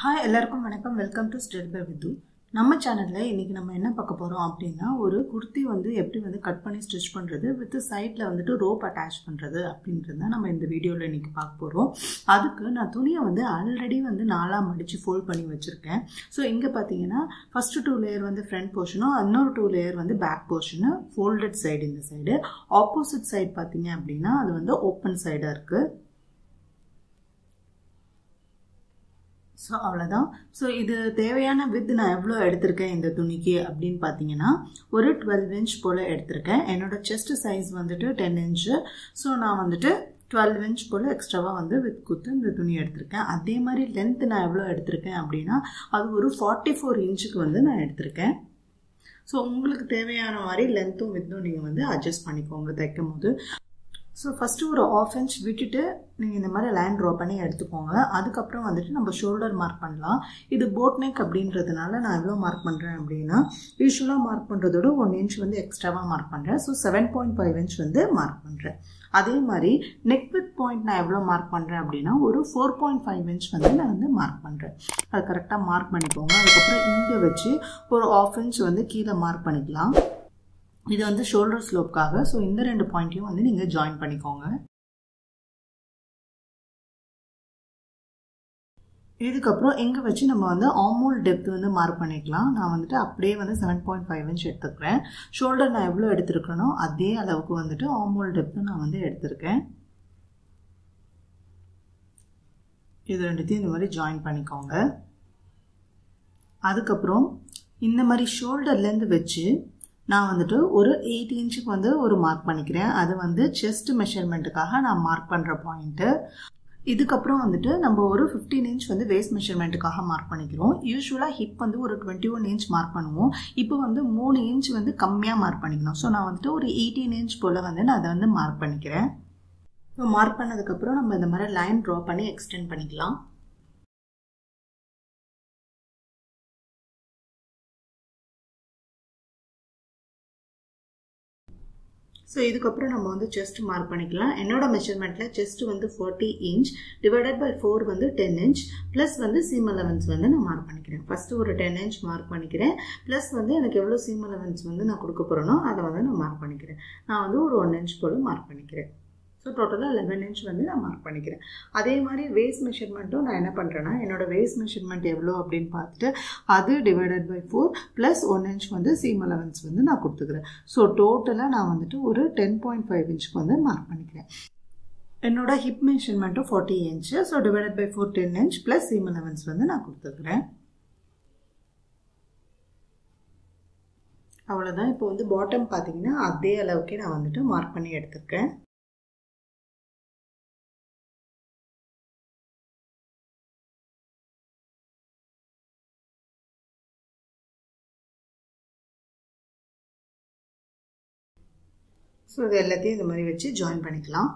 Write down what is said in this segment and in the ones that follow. Hi, everyone. Welcome to Style By Vidu. நம்ம சேனல்ல இன்னைக்கு நம்ம என்ன பார்க்க போறோம் அப்படினா ஒரு kurti வந்து எப்படி வந்து கட் பண்ணி ஸ்டிட்ச் பண்றது வித் சைடுல வந்து rope attach பண்றது அப்படின்றத நம்ம இந்த வீடியோல இன்னைக்கு பார்க்க போறோம். அதுக்கு நான் துணியை வந்து ஆல்ரெடி வந்து நாலா மடிச்சு ஃபோல்ட் பண்ணி வச்சிருக்கேன். சோ இங்க பாத்தீங்கன்னா first two layer வந்து front portion உம் இன்னொரு two layer வந்து back portion folded side இந்த சைடு opposite side பாத்தீங்க அப்படினா அது வந்து open side ஆ இருக்கு. So avladhaan so idu thevayana width na evlo eduthirken inda tuniki appdin pathina oru 12 inch pole eduthirken enoda chest size vandittu 10 inch so na vandittu 12 inch pole extra va vandu width kuthu inda thuni eduthirken adhe mari length na evlo eduthirken appdina adu oru 44 inch ku vandu na eduthirken so ungalku thevayana mari length um width um neenga vandu adjust panikonga thekkumbodhu So first ஒரு 1/2 inch விட்டுட்டு நீங்க இந்த மாதிரி line draw பண்ணி எடுத்துக்கோங்க. அதுக்கு அப்புறம் வந்துட்டு நம்ம ஷோல்டர் மார்க் பண்ணலாம். இது போட் neck அப்படின்றதனால நான் இவ்ளோ மார்க் பண்றேன் அப்படினா யூசுவலா மார்க் பண்றதோட 1 inch வந்து எக்ஸ்ட்ராவா மார்க் பண்றேன். சோ 7.5 inch வந்து மார்க் பண்றேன். அதே மாதிரி neck width point நான் இவ்ளோ மார்க் பண்றேன் அப்படினா ஒரு 4.5 inch வந்து நான் வந்து மார்க் பண்றேன். அது கரெக்ட்டா மார்க் பண்ணிக்கோங்க. அதுக்கு அப்புறம் இங்க வெச்சு ஒரு 1/2 inch வந்து கீழ மார்க் பண்ணிக்கலாம். இது வந்து shoulder slope காக சோ இந்த ரெண்டு பாயிண்டையும் வந்து நீங்க ஜாயின் பண்ணிக்கோங்க இதுக்கு அப்புறம் எங்க வெச்சு நம்ம வந்து arm hole depth வந்து மார்க் பண்ணிக்கலாம் நான் வந்துட்டு அப்படியே வந்து 7.5 inch எடுத்துக்கறேன் shoulder நான் எவ்வளவு எடுத்துக்கறனோ அதே அளவுக்கு வந்துட்டு arm hole depth நான் வந்து எடுத்துக்கறேன் இது ரெண்டுத்தையும் இந்த மாதிரி ஜாயின் பண்ணிக்கோங்க அதுக்கு அப்புறம் இந்த மாதிரி shoulderல இருந்து வெச்சு நான் வந்துட்டு ஒரு 8 இன்ச்சுக்கு வந்து ஒரு மார்க் பண்ணிக்கிறேன் அது வந்து chest மெஷர்மென்ட்காக நான் மார்க் பண்ற பாயிண்ட் இதுக்கு அப்புறம் வந்துட்டு நம்ம ஒரு 15 இன்ச் வந்து waist மெஷர்மென்ட்காக மார்க் பண்ணிக்கிறோம் யூசுவலா ஹிப் வந்து ஒரு 21 இன்ச் மார்க் பண்ணுவோம் இப்போ வந்து 3 இன்ச் வந்து கம்மியா மார்க் பண்ணிக்கலாம் சோ நான் வந்துட்டு ஒரு 18 இன்ச் போல வந்து நான் அத வந்து மார்க் பண்ணிக்கிறேன் சோ மார்க் பண்ணதுக்கு அப்புறம் நம்ம இந்த மாதிரி லைன் draw பண்ணி எக்ஸ்டெண்ட் பண்ணிக்கலாம் So இதுக்கு அப்புறம் நம்ம வந்து chest மார்க் பண்ணிக்கலாம் என்னோட மெஷர்மென்ட்ல chest வந்து 40 inch divided by 4 வந்து 10 inch plus வந்து seam allowance வந்து நான் மார்க் பண்ணிக்கிறேன் first ஒரு 10 inch மார்க் பண்ணிக்கிறேன் plus வந்து எனக்கு எவ்வளவு seam allowance வந்து நான் கொடுக்க போறனோ அத வந்து நான் மார்க் பண்ணிக்கிறேன் நான் வந்து ஒரு 1 inch போல மார்க் பண்ணிக்கிறேன் So total 11 inch வந்து நான் மார்க் பண்ணிக்கிறேன். அதே மாதிரி waist measurement நான் என்ன பண்றேன்னா என்னோட waist measurement எவ்வளவு அப்படினு பார்த்துட்டு அது divided by 4 plus 1 inch வந்து seam allowance வந்து நான் கொடுத்துக்கிறேன். So total நான் வந்துட்டு ஒரு 10.5 inch வந்து மார்க் பண்ணிக்கிறேன். என்னோட hip measurement 40 inch so divided by 4 10 inch plus seam allowance வந்து நான் கொடுத்துக்கிறேன். அவ்வளவுதான் இப்போ வந்து bottom பாத்தீங்கன்னா அதே அளவுக்கு நான் வந்துட்டு மார்க் பண்ணி எடுத்துக்கிறேன். So இது எல்லாத்தையும் இந்த மாதிரி வெச்சு ஜாயின் பண்ணிக்கலாம்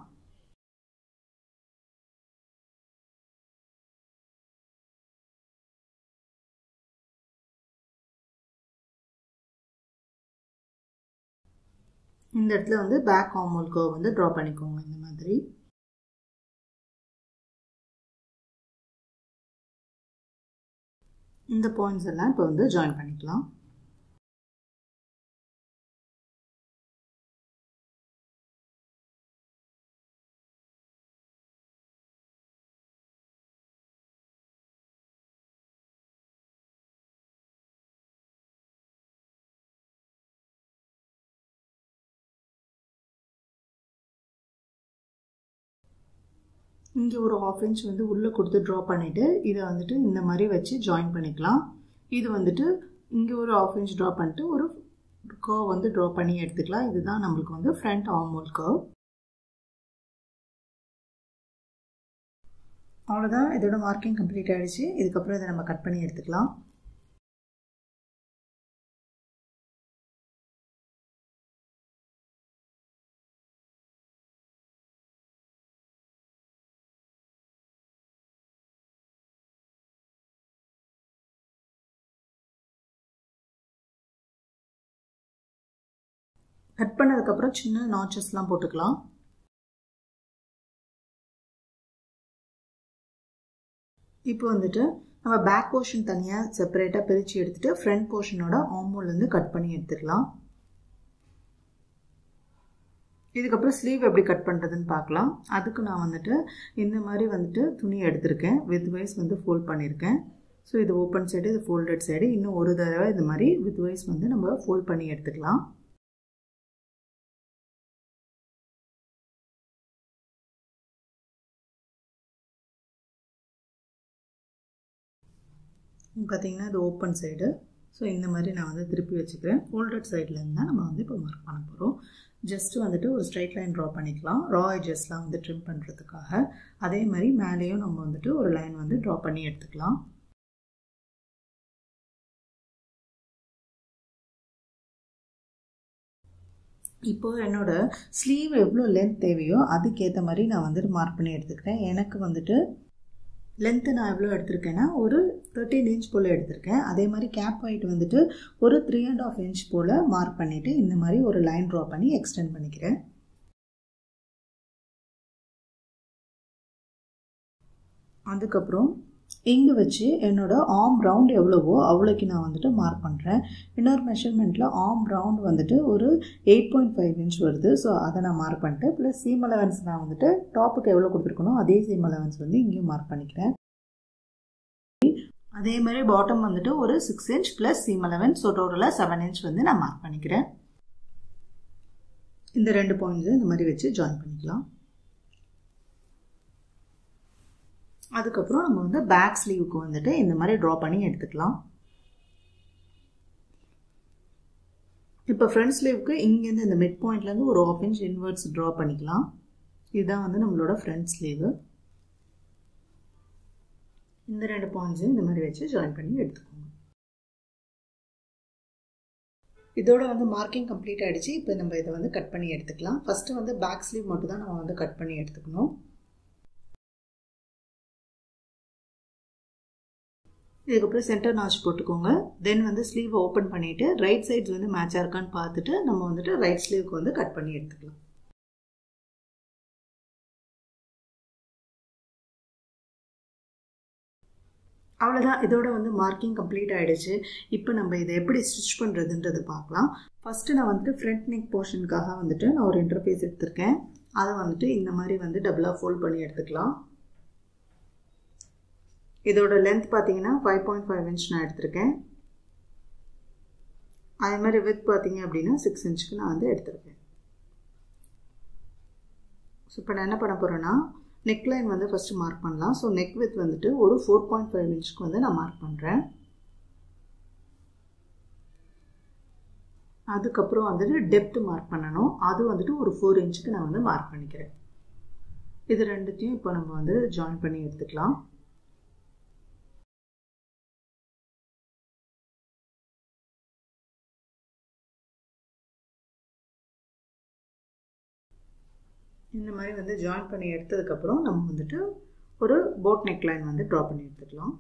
இந்த இடத்துல வந்து பேக் ஆர்ம் ஹோல் கர்வ் வந்து டிரா பண்ணிக்கோங்க இந்த மாதிரி இந்த பாயிண்ட்ஸ் எல்லாம் இப்போ வந்து ஜாயின் பண்ணிக்கலாம் இங்க ஒரு 1/2 inch வந்து உள்ள கொடுத்து draw பண்ணிட்டு இத வந்துட்டு இந்த மாதிரி வெச்சு join பண்ணிக்கலாம் இது வந்துட்டு இங்க ஒரு 1/2 inch draw பண்ணிட்டு ஒரு curve வந்து draw பண்ணி எடுத்துக்கலாம் இதுதான் நமக்கு வந்து front arm hole curve அவ்வளவுதான் இதோட மார்க்கிங் கம்ப்ளீட் ஆயிடுச்சு இதுக்கு அப்புறம் இத நம்ம கட் பண்ணி எடுத்துக்கலாம் கட் பண்ணதுக்கு அப்புறம் சின்ன நாட்சஸ்லாம் போட்டுக்கலாம் இப்போ வந்துட்டு நம்ம back portion தனியா செப்பரேட்டா பிரிச்சு எடுத்துட்டு front portion ஓட arm hole ல இருந்து கட் பண்ணி எடுத்துக்கலாம். இதுக்கு அப்புறம் ஸ்லீவ் எப்படி கட் பண்றதுன்னு பார்க்கலாம். அதுக்கு நான் வந்துட்டு இந்த மாதிரி வந்துட்டு துணி எடுத்துர்க்கேன். width wise வந்து fold பண்ணிருக்கேன். சோ இது ஓபன் சைடு இது folded சைடு இன்னும் ஒரு தடவை இந்த மாதிரி width wise வந்து நம்ம fold பண்ணி எடுத்துக்கலாம். பாத்தீங்கன்னா இது ஓபன் சைடு சோ இந்த மாதிரி நான் வந்து திருப்பி வச்சுக்கிறேன். ஃபோல்டட் சைடுல இருந்தா நம்ம வந்து இப்போ மார்க் பண்ண போறோம். ஜஸ்ட் வந்துட்டு ஒரு ஸ்ட்ரைட் லைன் டிரா பண்ணிக்கலாம். ரா எட்ஜஸ்லாம் வந்து ட்ரிம் பண்றதுக்காக அதே மாதிரி மேலேயும் நம்ம வந்துட்டு ஒரு லைன் வந்து டிரா பண்ணி எடுத்துக்கலாம். இப்போ என்னோட ஸ்லீவ் எவ்வளோ லென்த் தேவையோ அதுக்கேற்ற மாதிரி நான் வந்துட்டு மார்க் பண்ணி எடுத்துக்கிறேன். எனக்கு வந்துட்டு லென்த்து நான் எவ்வளோ எடுத்திருக்கேன்னா ஒரு 13 inch போல் எடுத்திருக்கேன். அதே மாதிரி கேப் ஹைட் வந்துட்டு ஒரு 3.5 inch போல் மார்க் பண்ணிவிட்டு இந்த மாதிரி ஒரு லைன் ட்ரா பண்ணி எக்ஸ்டெண்ட் பண்ணிக்கிறேன். அதுக்கப்புறம் இங்கே வச்சு என்னோடய ஆர்ம் ரவுண்ட் எவ்வளவோ அவ்வளோக்கு நான் வந்துட்டு மார்க் பண்ணுறேன். இன்னொரு மெஷர்மெண்ட்டில் ஆர்ம் ரவுண்ட் வந்துட்டு ஒரு 8.5 inch வருது. ஸோ அதை நான் மார்க் பண்ணிட்டு ப்ளஸ் சீம் அலவன்ஸ் நான் வந்துட்டு டாப்புக்கு எவ்வளோ கொடுத்துருக்கணும் அதே சீம் அலவன்ஸ் வந்து இங்கேயும் மார்க் பண்ணிக்கிறேன். அதே மாதிரி பாட்டம் வந்துட்டு ஒரு 6 inch plus seam allowance so டோட்டலாக 7 inch வந்து நான் மார்க் பண்ணிக்கிறேன். இந்த ரெண்டு பாயிண்ட்ஸும் இந்த மாதிரி வச்சு ஜாயின் பண்ணிக்கலாம். அதுக்கப்புறம் நம்ம வந்து பேக் ஸ்லீவுக்கு வந்துட்டு இந்த மாதிரி ட்ரா பண்ணி எடுத்துக்கலாம். இப்போ ஃப்ரண்ட் ஸ்லீவுக்கு இங்கேருந்து இந்த மிட் பாயிண்ட்லேருந்து ஒரு 1/2 inch இன்வெர்ட்ஸ் ட்ரா பண்ணிக்கலாம். இதுதான் வந்து நம்மளோட ஃப்ரண்ட் ஸ்லீவு. இந்த ரெண்டு பாயிண்ட்ஸையும் இந்த மாதிரி வச்சு ஜாயின் பண்ணி எடுத்துக்கோங்க. இதோட வந்து மார்க்கிங் கம்ப்ளீட் ஆகிடுச்சு. இப்போ நம்ம இதை வந்து கட் பண்ணி எடுத்துக்கலாம். ஃபஸ்ட்டு வந்து பேக் ஸ்லீவ் மட்டும் தான் நம்ம வந்து கட் பண்ணி எடுத்துக்கணும். இதுக்கப்புறம் சென்டர் நாச் போட்டுக்கோங்க. தென் வந்து ஸ்லீவ் ஓப்பன் பண்ணிவிட்டு ரைட் சைட்ஸ் வந்து மேட்சாக இருக்கான்னு பார்த்துட்டு நம்ம வந்துட்டு ரைட் ஸ்லீவுக்கு வந்து கட் பண்ணி எடுத்துக்கலாம். அவ்வளோதான். இதோட வந்து மார்க்கிங் கம்ப்ளீட் ஆகிடுச்சு. இப்போ நம்ம இதை எப்படி ஸ்டிச் பண்ணுறதுன்றது பார்க்கலாம். ஃபஸ்ட்டு நான் வந்துட்டு ஃப்ரண்ட் நெக் போர்ஷனுக்காக வந்துட்டு நான் ஒரு இன்டர்ஃபேஸ் எடுத்திருக்கேன். அதை வந்துட்டு இந்த மாதிரி வந்து டபுளாக ஃபோல்ட் பண்ணி எடுத்துக்கலாம். இதோட லென்த் பார்த்தீங்கன்னா 5.5 inch நான் எடுத்திருக்கேன். அதே மாதிரி வித் பார்த்தீங்க அப்படின்னா 6 inch நான் வந்து எடுத்திருக்கேன். ஸோ இப்போ நான் என்ன பண்ண போகிறேன்னா நெக் லைன் வந்து ஃபஸ்ட்டு மார்க் பண்ணலாம். ஸோ நெக் வித் வந்துட்டு ஒரு 4.5 inch வந்து நான் மார்க் பண்ணுறேன். அதுக்கப்புறம் வந்துட்டு டெப்த் மார்க் பண்ணணும். அது வந்துட்டு ஒரு 4 inch நான் வந்து மார்க் பண்ணிக்கிறேன். இது ரெண்டுத்தையும் இப்போ நம்ம வந்து ஜாயின் பண்ணி எடுத்துக்கலாம். இந்த மாதிரி வந்து ஜாயின் பண்ணி எடுத்ததுக்கப்புறம் நம்ம வந்துட்டு ஒரு போட் நெக் லைன் வந்து ட்ரா பண்ணி எடுத்துக்கலாம்.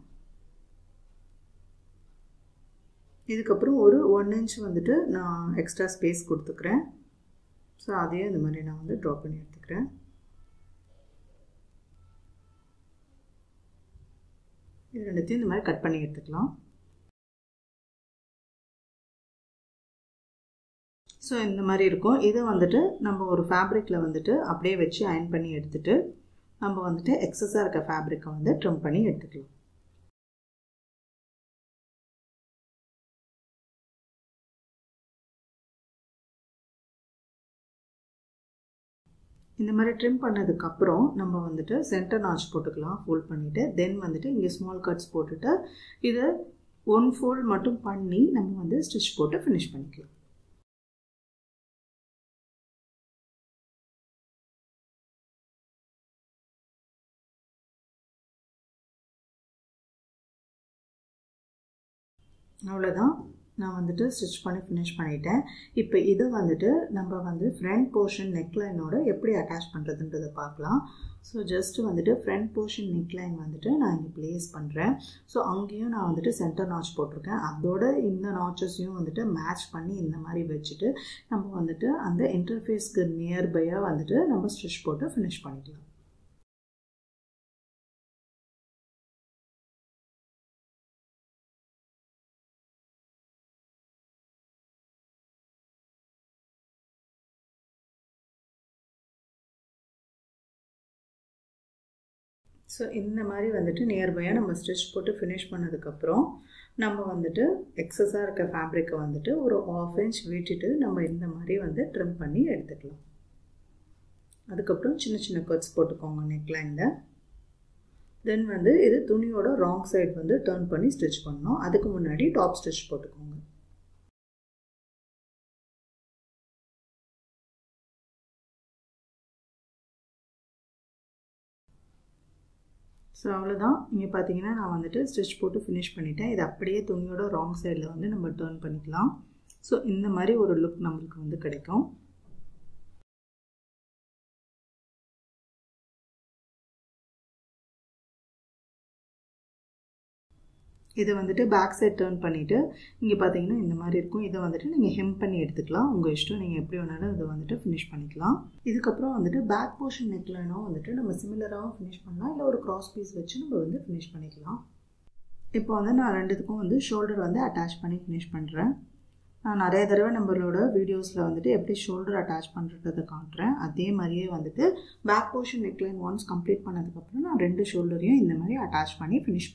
இதுக்கப்புறம் ஒரு 1 inch வந்துட்டு நான் எக்ஸ்ட்ரா ஸ்பேஸ் கொடுத்துக்கிறேன். ஸோ அதையே இந்த மாதிரி நான் வந்து ட்ரா பண்ணி எடுத்துக்கிறேன். இது ரெண்டுத்தையும் இந்த மாதிரி கட் பண்ணி எடுத்துக்கலாம். ஸோ இந்த மாதிரி இருக்கும். இதை வந்துட்டு நம்ம ஒரு ஃபேப்ரிக்கில் வந்துட்டு அப்படியே வச்சு அயன் பண்ணி எடுத்துட்டு நம்ம வந்துட்டு எக்ஸஸாக இருக்க ஃபேப்ரிக்கை வந்து ட்ரிம் பண்ணி எடுத்துக்கலாம். இந்த மாதிரி ட்ரிம் பண்ணதுக்கப்புறம் நம்ம வந்துட்டு சென்டர் நாட்ச் போட்டுக்கலாம். ஃபோல்ட் பண்ணிவிட்டு தென் வந்துட்டு இங்கே ஸ்மால் கட்ஸ் போட்டுட்டு இதை 1 fold மட்டும் பண்ணி நம்ம வந்து ஸ்டிச் போட்டு ஃபினிஷ் பண்ணிக்கலாம். அவ்வளோதான். நான் வந்துட்டு ஸ்டிச் பண்ணி ஃபினிஷ் பண்ணிட்டேன். இப்போ இதை வந்துட்டு நம்ம வந்து ஃப்ரண்ட் போர்ஷன் நெக்லைனோட எப்படி அட்டாச் பண்ணுறதுன்றதை பார்க்கலாம். ஸோ ஜஸ்ட்டு வந்துட்டு ஃப்ரண்ட் போர்ஷன் நெக்லைன் வந்துட்டு நான் இங்கே ப்ளேஸ் பண்ணுறேன். ஸோ அங்கேயும் நான் வந்துட்டு சென்டர் நாட்ச் போட்டிருக்கேன். அதோட இந்த நாட்சஸையும் வந்துட்டு மேட்ச் பண்ணி இந்த மாதிரி வச்சுட்டு நம்ம வந்துட்டு அந்த இன்டர்ஃபேஸ்க்கு நியர்பையாக வந்துட்டு நம்ம ஸ்டிச் போட்டு ஃபினிஷ் பண்ணிக்கலாம். So, இந்த மாதிரி வந்துட்டு நியர்பையா நம்ம ஸ்டிட்ச் போட்டு finish பண்ணதுக்கு அப்புறம் நம்ம வந்துட்டு எக்ஸஸா இருக்க ஃபேப்ரிக்க வந்துட்டு ஒரு 1/2 inch விட்டிட்டு நம்ம இந்த மாதிரி வந்து trim பண்ணி எடுத்துக்கலாம். அதுக்கு அப்புறம் சின்ன சின்ன cuts போட்டுக்கோங்க neck lineல. Then வந்து இது துணியோட wrong side வந்து turn பண்ணி stitch பண்ணனும். அதுக்கு முன்னாடி top stitch போட்டுக்கோங்க. So, you can stitch and finish it. This is the wrong side. So, this is the look number. This is the back side turn. You can hem it. Finish the back portion neckline similar finish or cross piece finish. Now the shoulder attach finish. I will show videos how shoulder attach the back portion neckline once complete. I shoulder attach finish.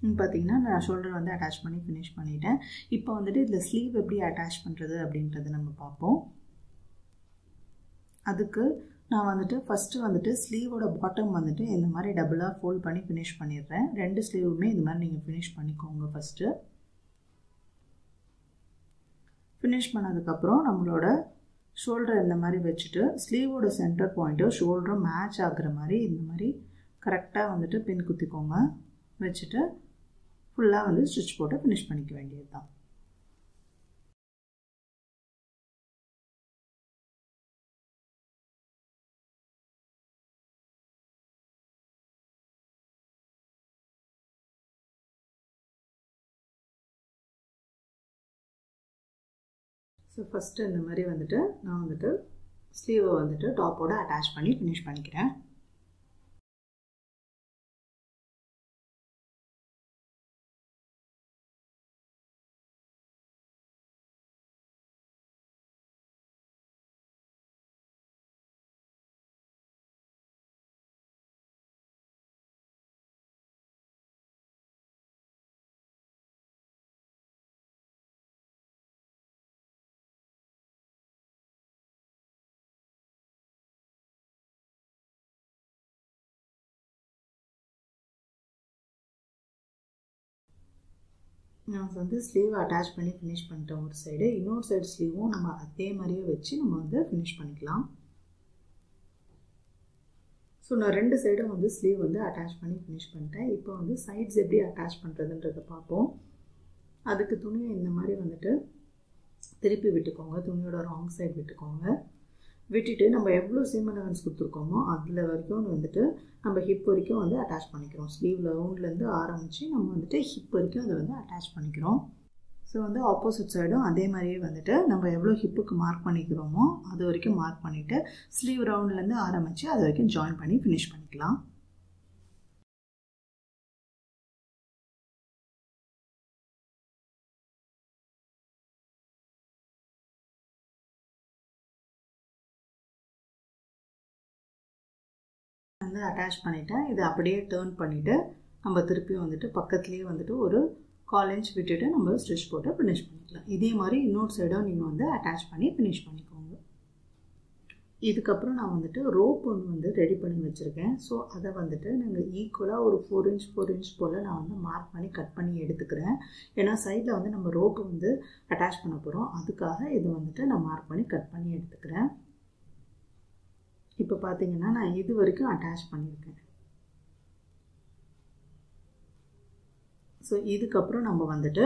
Now, I shoulder attach and finish. Now, we will the sleeve attach the first sleeve bottom double fold and finish. Two sleeve finish first. Finish the shoulder sleeve center point shoulder match correct pin. Full stitch போட்டு finish பண்ணிக்க வேண்டியதுதான். So first இந்த மாதிரி வந்துட்டு நான் வந்துட்டு sleeve வந்துட்டு top ஓட அட்டாச் பண்ணி finish பண்ணிக்கிறேன். Now, this sleeve attached and finish one side. Inner side sleeve we will finish it. So, now two sides of the sleeve attached and finish. Now, the sides attached and finish. That is the wrong side. We will நம்ம hip வரைக்கும் வந்து attach பண்ணிக்கிறோம். Sleeve ரவுண்ட்ல இருந்து ஆரம்பிச்சி நம்ம வந்து hip வரைக்கும் அத வந்து அட்டாச் பண்ணிக்கிறோம். சோ வந்து ஆப்போசிட் சைடும் அதே மாதிரியே வந்துட்டு நம்ம எவ்வளவு ஹிப்புக்கு மார்க் பண்ணிக்கிறோமோ அது வரைக்கும் மார்க் பண்ணிட்டு ஸ்லீவ் ரவுண்ட்ல இருந்து ஆரம்பிச்சி அது வரைக்கும் ஜாயின் பண்ணி finish பண்ணிக்கலாம். Attach panita, the update turn panita, number 3 on the pocketly on the 1/4 inch fitted and number stretch potter finish panita. Idi Mari note side on the attach pani finish paniconga. Either caprona on the rope on the ready panimacher, so other one the turn and the equal or 4 inch polar on the mark pani cut pani edit the gram, and a side on the number rope on the attach panapora, other kaha, either one the turn a mark pani cut pani edit the gram. இப்போ பாத்தீங்கன்னா நான் இது வரைக்கும் attach பண்ணிருக்கேன். So இதுக்கு அப்புறம் நம்ம வந்துட்டு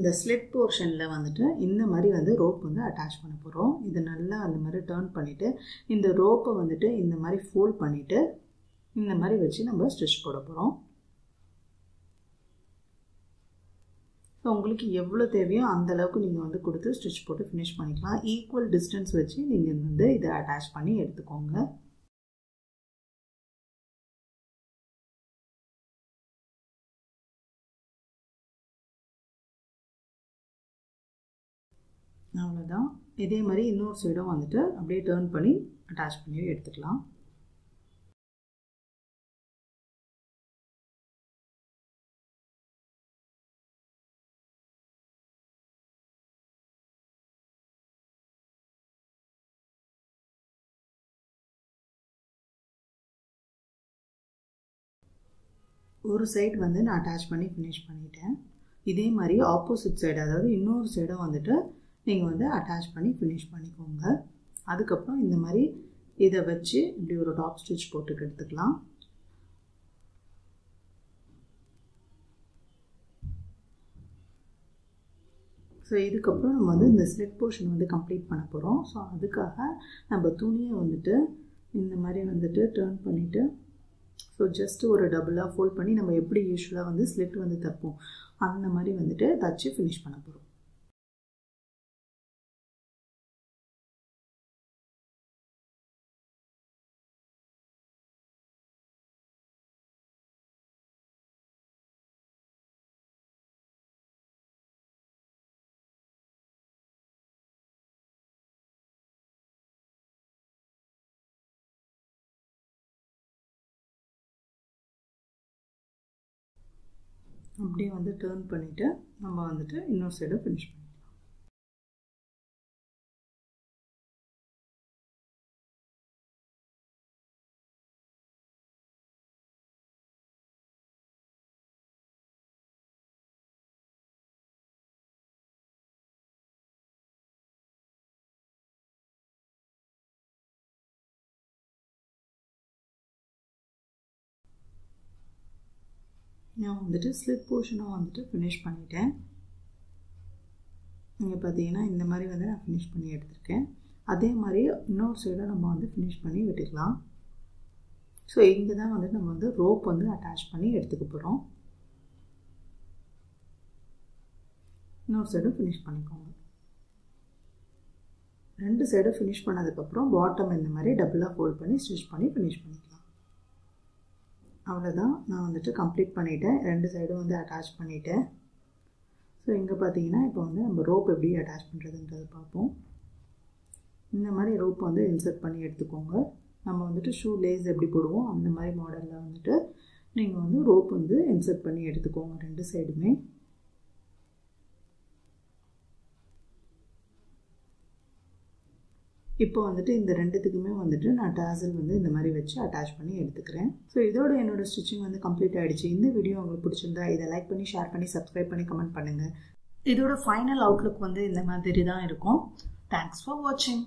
இந்த ஸ்லிட் போர்ஷன்ல வந்துட்டு இந்த மாதிரி வந்து ரோப் வந்து அட்டாச் பண்ண போறோம். இது நல்லா அந்த மாதிரி டர்ன் பண்ணிட்டு இந்த ரோப்பை வந்துட்டு இந்த மாதிரி ஃபோல்ட் பண்ணிட்டு இந்த மாதிரி வெச்சி நம்ம ஸ்டிட்ச் போட போறோம். So, உங்களுக்கு எவ்வளவு தேவையோ அந்த அளவுக்கு நீங்க வந்து கொடுத்து ஸ்டிட்ச் போட்டு finish பண்ணிக்கலாம். ஈக்குவல் டிஸ்டன்ஸ் வச்சு நீங்க வந்து இத அட்டாச் பண்ணி எடுத்துக்கோங்க. அவ்வளவுதான். இதே மாதிரி இன்னொரு சைடும் வந்துட்டு அப்படியே டர்ன் பண்ணி அட்டாச் பண்ணி எடுத்துக்கலாம். ஒரு சைடு வந்து நான் அட்டாச் பண்ணி ஃபினிஷ் பண்ணிட்டேன். இதே மாதிரி ஆப்போசிட் சைடு அதாவது இன்னொரு சைடை வந்துட்டு நீங்கள் வந்து அட்டாச் பண்ணி ஃபினிஷ் பண்ணிக்கோங்க. அதுக்கப்புறம் இந்த மாதிரி இதை வச்சு இப்படி ஒரு டாப் ஸ்டிச் போட்டுக்கு எடுத்துக்கலாம். ஸோ இதுக்கப்புறம் நம்ம வந்து இந்த ஸ்லிட் போர்ஷன் வந்து கம்ப்ளீட் பண்ண போகிறோம். ஸோ அதுக்காக நம்ம துணியை வந்துட்டு இந்த மாதிரி வந்துட்டு டர்ன் பண்ணிவிட்டு ஸோ ஜஸ்ட் ஒரு டபுளாக ஃபோல்ட் பண்ணி நம்ம எப்படி யூஸ்வலாக வந்து ஸ்லிட் வந்து தைப்போம் அந்த மாதிரி வந்துட்டு தைச்சி ஃபினிஷ் பண்ண போகிறோம். அப்படியே வந்து டர்ன் பண்ணிவிட்டு நம்ம வந்துட்டு இன்னொரு சைடு ஃபினிஷ் பண்ணிக்கலாம். நான் வந்துட்டு ஸ்லிப் போர்ஷனை வந்துட்டு ஃபினிஷ் பண்ணிட்டேன். இங்கே பார்த்தீங்கன்னா இந்த மாதிரி வந்து நான் ஃபினிஷ் பண்ணி எடுத்திருக்கேன். அதே மாதிரி இன்னொரு சைடும் நம்ம வந்து ஃபினிஷ் பண்ணி விட்டுக்கலாம். ஸோ இங்கே தான் வந்துட்டு நம்ம வந்து ரோப் வந்து அட்டாச் பண்ணி எடுத்துக்க போகிறோம். இன்னொரு சைடும் ஃபினிஷ் பண்ணிக்கோங்க. ரெண்டு சைடும் ஃபினிஷ் பண்ணதுக்கப்புறம் பாட்டம் இந்த மாதிரி டபுளாக ஃபோல்ட் பண்ணி ஸ்டிச் பண்ணி ஃபினிஷ் பண்ணிக்கலாம். அவ்வளோதான், நான் வந்துட்டு கம்ப்ளீட் பண்ணிவிட்டேன். ரெண்டு சைடும் வந்து அட்டாச் பண்ணிவிட்டேன். ஸோ இங்கே பார்த்தீங்கன்னா இப்போ வந்து நம்ம ரோப் எப்படி அட்டாச் பண்ணுறதுன்றது பார்ப்போம். இந்த மாதிரி ரோப் வந்து இன்சர்ட் பண்ணி எடுத்துக்கோங்க. நம்ம வந்துட்டு ஷூ லேஸ் எப்படி போடுவோம் அந்த மாதிரி மாடலில் வந்துட்டு நீங்கள் வந்து ரோப் வந்து இன்சர்ட் பண்ணி எடுத்துக்கோங்க ரெண்டு சைடுமே. இப்போ வந்துட்டு இந்த ரெண்டுத்துக்குமே வந்துட்டு நான் டாசல் வந்து இந்த மாதிரி வச்சு அட்டாச் பண்ணி எடுத்துக்கிறேன். ஸோ இதோட என்னோட ஸ்டிச்சிங் வந்து கம்ப்ளீட் ஆகிடுச்சு. இந்த வீடியோ உங்களுக்கு பிடிச்சிருந்தா இதை லைக் பண்ணி ஷேர் பண்ணி சப்ஸ்கிரைப் பண்ணி கமெண்ட் பண்ணுங்கள். இதோட ஃபைனல் அவுட்லுக் வந்து இந்த மாதிரி தான் இருக்கும். தேங்க்ஸ் ஃபார் வாட்சிங்.